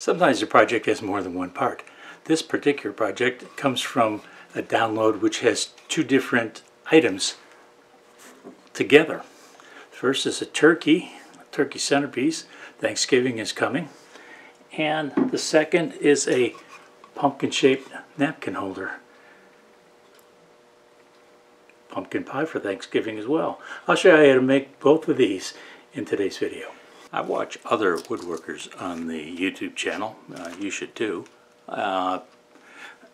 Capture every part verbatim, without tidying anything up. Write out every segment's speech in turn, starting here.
Sometimes the project has more than one part. This particular project comes from a download which has two different items together. First is a turkey, a turkey centerpiece. Thanksgiving is coming. And the second is a pumpkin-shaped napkin holder. Pumpkin pie for Thanksgiving as well. I'll show you how to make both of these in today's video. I watch other woodworkers on the YouTube channel. Uh, you should too. Uh,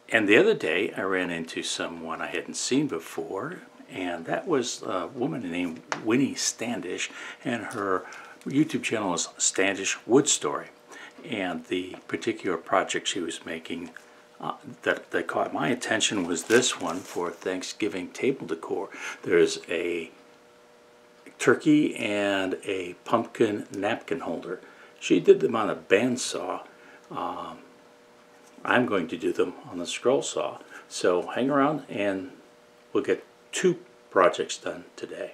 and the other day I ran into someone I hadn't seen before, and that was a woman named Winnie Standish, and her YouTube channel is Standish Wood Story. And the particular project she was making uh, that, that caught my attention was this one for Thanksgiving table decor. There's a turkey and a pumpkin napkin holder. She did them on a bandsaw. Um, I'm going to do them on the scroll saw. So hang around and we'll get two projects done today.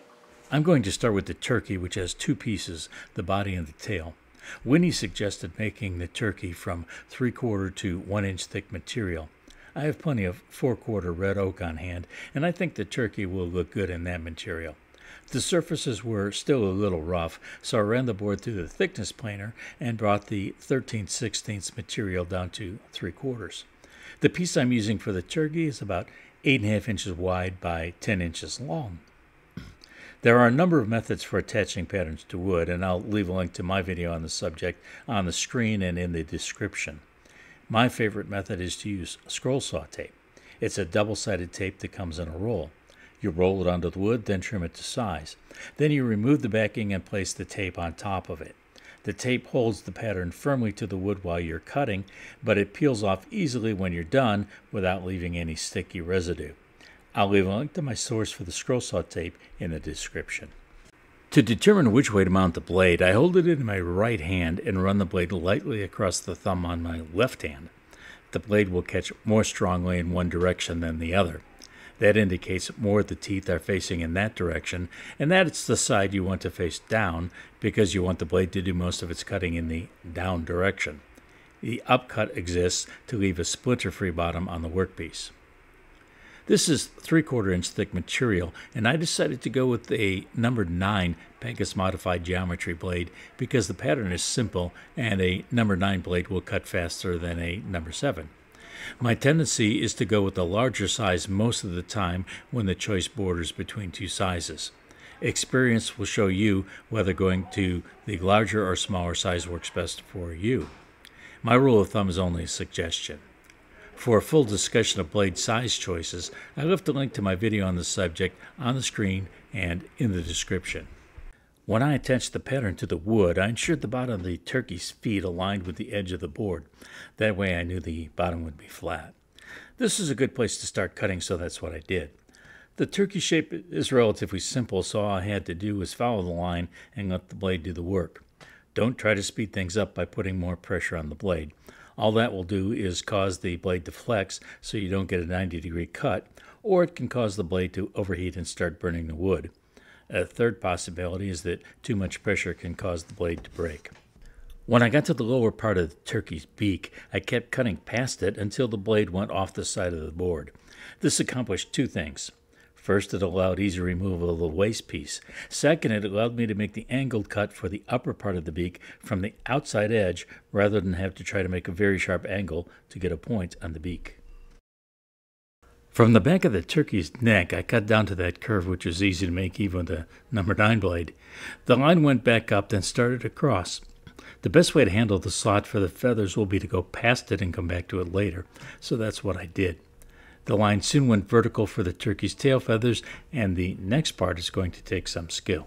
I'm going to start with the turkey, which has two pieces, the body and the tail. Winnie suggested making the turkey from three quarter to one inch thick material. I have plenty of four quarter red oak on hand, and I think the turkey will look good in that material. The surfaces were still a little rough, so I ran the board through the thickness planer and brought the thirteen sixteenths material down to three quarters. The piece I'm using for the turkey is about eight and a half inches wide by ten inches long. There are a number of methods for attaching patterns to wood, and I'll leave a link to my video on the subject on the screen and in the description. My favorite method is to use scroll saw tape. It's a double-sided tape that comes in a roll. You roll it onto the wood, then trim it to size. Then you remove the backing and place the tape on top of it. The tape holds the pattern firmly to the wood while you're cutting, but it peels off easily when you're done without leaving any sticky residue. I'll leave a link to my source for the scroll saw tape in the description. To determine which way to mount the blade, I hold it in my right hand and run the blade lightly across the thumb on my left hand. The blade will catch more strongly in one direction than the other. That indicates more of the teeth are facing in that direction, and that it's the side you want to face down because you want the blade to do most of its cutting in the down direction. The upcut exists to leave a splinter-free bottom on the workpiece. This is three quarter inch thick material, and I decided to go with a number nine Pegas Modified Geometry Blade because the pattern is simple and a number nine blade will cut faster than a number seven. My tendency is to go with the larger size most of the time when the choice borders between two sizes. Experience will show you whether going to the larger or smaller size works best for you. My rule of thumb is only a suggestion. For a full discussion of blade size choices, I left a link to my video on the subject on the screen and in the description. When I attached the pattern to the wood, I ensured the bottom of the turkey's feet aligned with the edge of the board. That way I knew the bottom would be flat. This is a good place to start cutting, so that's what I did. The turkey shape is relatively simple, so all I had to do was follow the line and let the blade do the work. Don't try to speed things up by putting more pressure on the blade. All that will do is cause the blade to flex so you don't get a ninety degree cut, or it can cause the blade to overheat and start burning the wood. A third possibility is that too much pressure can cause the blade to break. When I got to the lower part of the turkey's beak, I kept cutting past it until the blade went off the side of the board. This accomplished two things. First, it allowed easy removal of the waste piece. Second, it allowed me to make the angled cut for the upper part of the beak from the outside edge rather than have to try to make a very sharp angle to get a point on the beak. From the back of the turkey's neck, I cut down to that curve, which was easy to make even with a number nine blade. The line went back up, then started across. The best way to handle the slot for the feathers will be to go past it and come back to it later, so that's what I did. The line soon went vertical for the turkey's tail feathers, and the next part is going to take some skill.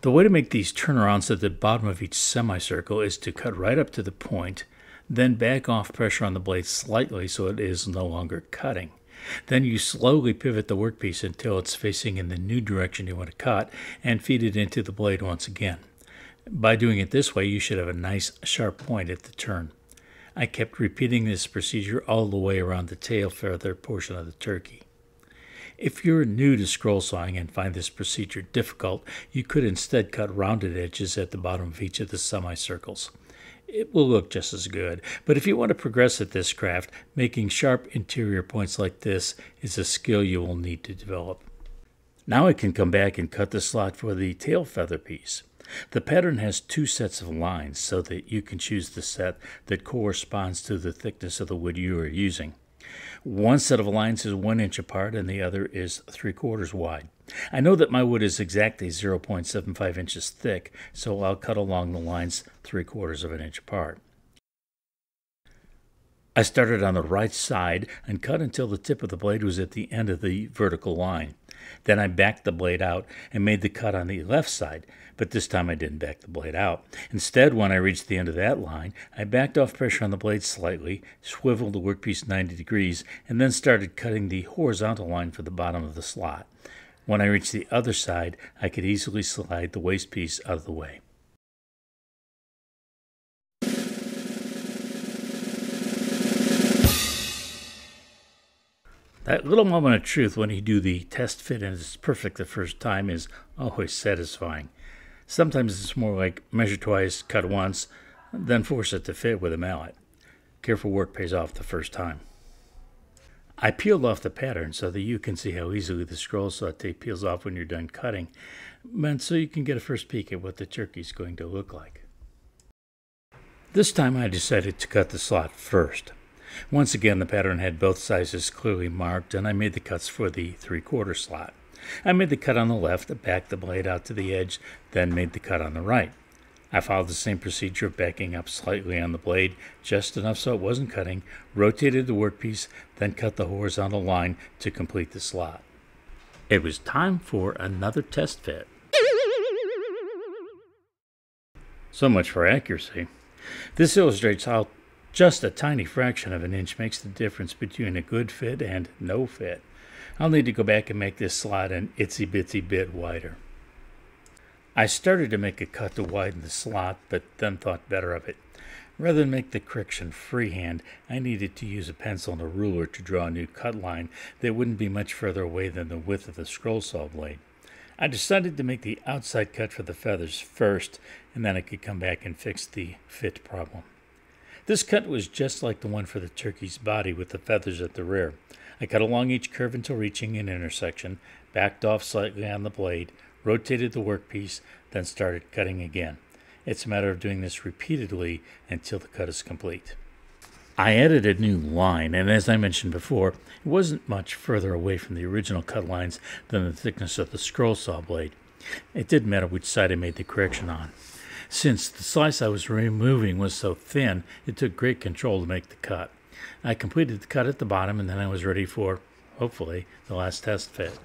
The way to make these turnarounds at the bottom of each semicircle is to cut right up to the point, then back off pressure on the blade slightly so it is no longer cutting. Then you slowly pivot the workpiece until it's facing in the new direction you want to cut and feed it into the blade once again. By doing it this way, you should have a nice sharp point at the turn. I kept repeating this procedure all the way around the tail feather portion of the turkey. If you're new to scroll sawing and find this procedure difficult, you could instead cut rounded edges at the bottom of each of the semicircles. it will look just as good. But if you want to progress at this craft, making sharp interior points like this is a skill you will need to develop. Now I can come back and cut the slot for the tail feather piece. The pattern has two sets of lines so that you can choose the set that corresponds to the thickness of the wood you are using. One set of lines is one inch apart and the other is three quarters wide. I know that my wood is exactly zero point seven five inches thick, so I'll cut along the lines three quarters of an inch apart. I started on the right side and cut until the tip of the blade was at the end of the vertical line. Then I backed the blade out and made the cut on the left side, but this time I didn't back the blade out. Instead, when I reached the end of that line, I backed off pressure on the blade slightly, swiveled the workpiece ninety degrees, and then started cutting the horizontal line for the bottom of the slot. When I reached the other side, I could easily slide the waist piece out of the way. That little moment of truth when you do the test fit and it's perfect the first time is always satisfying. Sometimes it's more like measure twice, cut once, then force it to fit with a mallet. Careful work pays off the first time. I peeled off the pattern so that you can see how easily the scroll saute peels off when you're done cutting, and so you can get a first peek at what the turkey is going to look like. This time I decided to cut the slot first. Once again, the pattern had both sizes clearly marked, and I made the cuts for the three-quarter slot. I made the cut on the left, backed the blade out to the edge, then made the cut on the right. I followed the same procedure of backing up slightly on the blade, just enough so it wasn't cutting, rotated the workpiece, then cut the horizontal line to complete the slot. It was time for another test fit. So much for accuracy. This illustrates how just a tiny fraction of an inch makes the difference between a good fit and no fit. I'll need to go back and make this slot an itsy bitsy bit wider. I started to make a cut to widen the slot, but then thought better of it. Rather than make the correction freehand, I needed to use a pencil and a ruler to draw a new cut line that wouldn't be much further away than the width of the scroll saw blade. I decided to make the outside cut for the feathers first, and then I could come back and fix the fit problem. This cut was just like the one for the turkey's body with the feathers at the rear. I cut along each curve until reaching an intersection, backed off slightly on the blade, rotated the workpiece, then started cutting again. It's a matter of doing this repeatedly until the cut is complete. I added a new line, and as I mentioned before, it wasn't much further away from the original cut lines than the thickness of the scroll saw blade. It didn't matter which side I made the correction on. Since the slice I was removing was so thin, it took great control to make the cut. I completed the cut at the bottom, and then I was ready for, hopefully, the last test fit.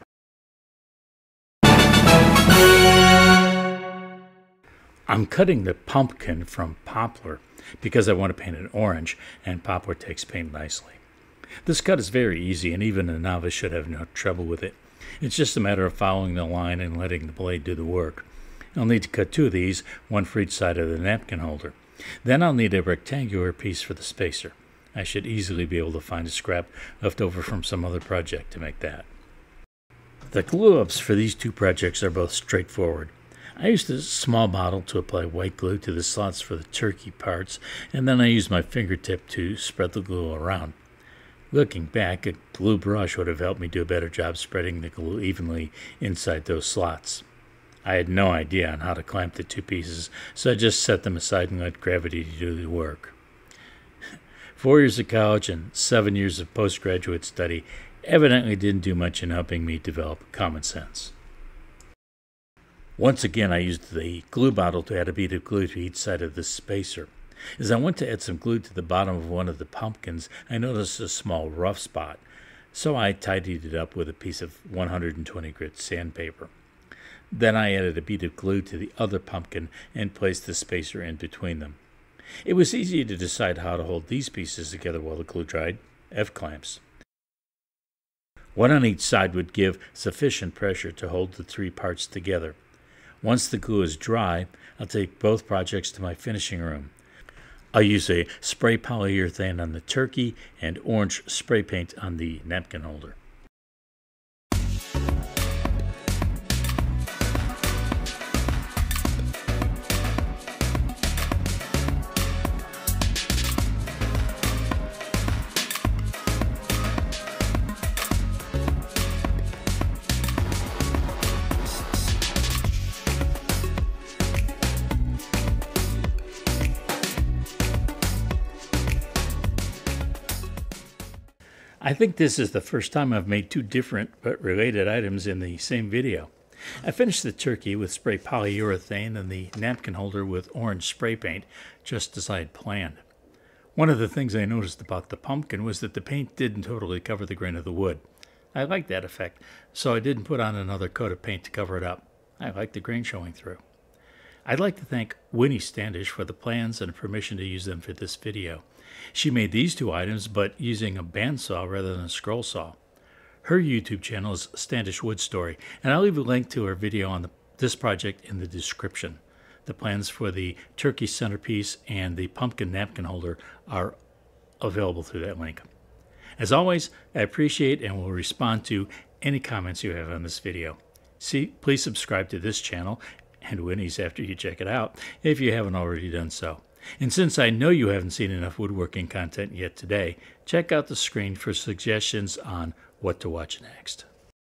I'm cutting the pumpkin from poplar because I want to paint it orange, and poplar takes paint nicely. This cut is very easy, and even a novice should have no trouble with it. It's just a matter of following the line and letting the blade do the work. I'll need to cut two of these, one for each side of the napkin holder. Then I'll need a rectangular piece for the spacer. I should easily be able to find a scrap left over from some other project to make that. The glue-ups for these two projects are both straightforward. I used a small bottle to apply white glue to the slots for the turkey parts, and then I used my fingertip to spread the glue around. Looking back, a glue brush would have helped me do a better job spreading the glue evenly inside those slots. I had no idea on how to clamp the two pieces, so I just set them aside and let gravity do the work. Four years of college and seven years of postgraduate study evidently didn't do much in helping me develop common sense. Once again, I used the glue bottle to add a bead of glue to each side of the spacer. As I went to add some glue to the bottom of one of the pumpkins, I noticed a small rough spot, so I tidied it up with a piece of one hundred twenty grit sandpaper. Then I added a bead of glue to the other pumpkin and placed the spacer in between them. It was easy to decide how to hold these pieces together while the glue dried, F-clamps. One on each side would give sufficient pressure to hold the three parts together. Once the glue is dry, I'll take both projects to my finishing room. I'll use a spray polyurethane on the turkey and orange spray paint on the napkin holder. I think this is the first time I've made two different but related items in the same video. I finished the turkey with spray polyurethane and the napkin holder with orange spray paint, just as I had planned. One of the things I noticed about the pumpkin was that the paint didn't totally cover the grain of the wood. I like that effect, so I didn't put on another coat of paint to cover it up. I like the grain showing through. I'd like to thank Winnie Standish for the plans and permission to use them for this video. She made these two items, but using a bandsaw rather than a scroll saw. Her YouTube channel is Standish Wood Story, and I'll leave a link to her video on the, this project in the description. The plans for the turkey centerpiece and the pumpkin napkin holder are available through that link. As always, I appreciate and will respond to any comments you have on this video. See, please subscribe to this channel and Winnie's after you check it out if you haven't already done so. And since I know you haven't seen enough woodworking content yet today, check out the screen for suggestions on what to watch next.